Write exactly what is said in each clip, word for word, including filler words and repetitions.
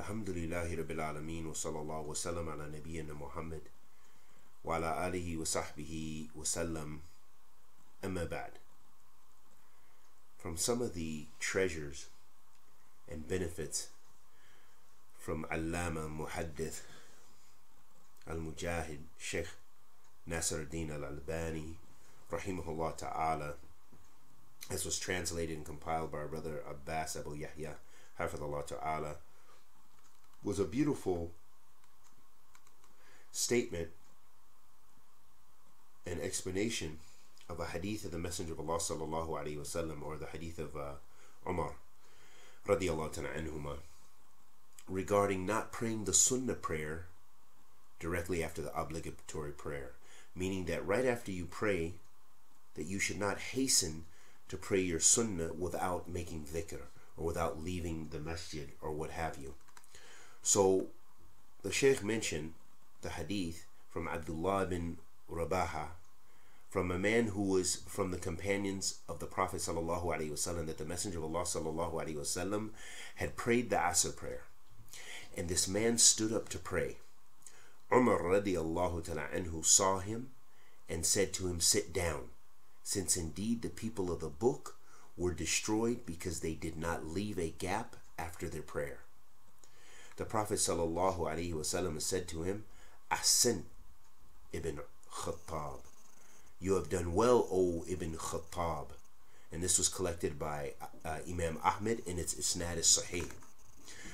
Alhamdulillahi Rabbil Alameen, wa sallallahu wa sallam ala nabiyyina Muhammad wa ala alihi wa sahbihi wa sallam, amma ba'd. From some of the treasures and benefits from Allama Muhaddith Al-Mujahid Sheikh Nasruddin al-Albani rahimahullah ta'ala, as was translated and compiled by our brother Abbas Abu Yahya hafidhullah ta'ala, was a beautiful statement and explanation of a hadith of the Messenger of Allah sallallahu alaihi wasallam, or the hadith of uh, Umar radiyallahu ta'ala anhuma, regarding not praying the sunnah prayer directly after the obligatory prayer, meaning that right after you pray, that you should not hasten to pray your sunnah without making dhikr, or without leaving the masjid, or what have you. So the Sheikh mentioned the hadith from Abdullah bin Rabaha, from a man who was from the companions of the Prophet sallallahu alaihi wasallam, that the Messenger of Allah sallallahu alaihi wasallam had prayed the Asr prayer, and this man stood up to pray. Umar radiallahu ta'ala anhu saw him and said to him, "Sit down, since indeed the people of the book were destroyed because they did not leave a gap after their prayer." The Prophet sallallahu alaihi wasallam said to him, "Ahsin ibn Khattab, you have done well, O Ibn Khattab." And this was collected by uh, Imam Ahmed, and its isnad is sahih.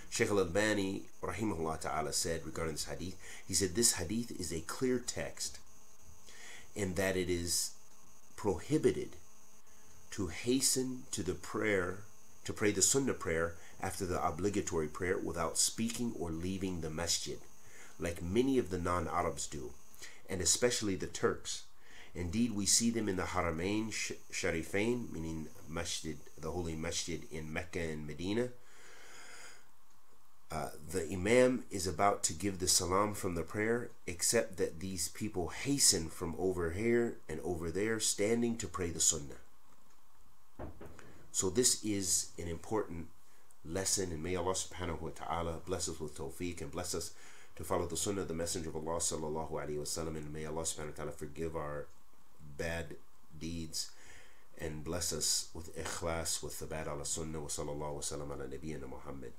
Sheikh al-Albani rahimahullah ta'ala said regarding this hadith, he said, "This hadith is a clear text in that it is prohibited to hasten to the prayer, to pray the sunnah prayer after the obligatory prayer without speaking or leaving the masjid, like many of the non-Arabs do, and especially the Turks. Indeed, we see them in the Haramain Sharifain," meaning masjid, the holy masjid in Mecca and Medina. Uh, "the Imam is about to give the salam from the prayer, except that these people hasten from over here and over there, standing to pray the sunnah." So this is an important lesson, and may Allah subhanahu wa ta'ala bless us with tawfiq and bless us to follow the sunnah of the Messenger of Allah sallallahu alaihi wasallam, and may Allah subhanahu wa ta'ala forgive our bad deeds and bless us with ikhlas, with the bad ala sunnah, wa sallallahu wa sallam ala nabiyyina Muhammad.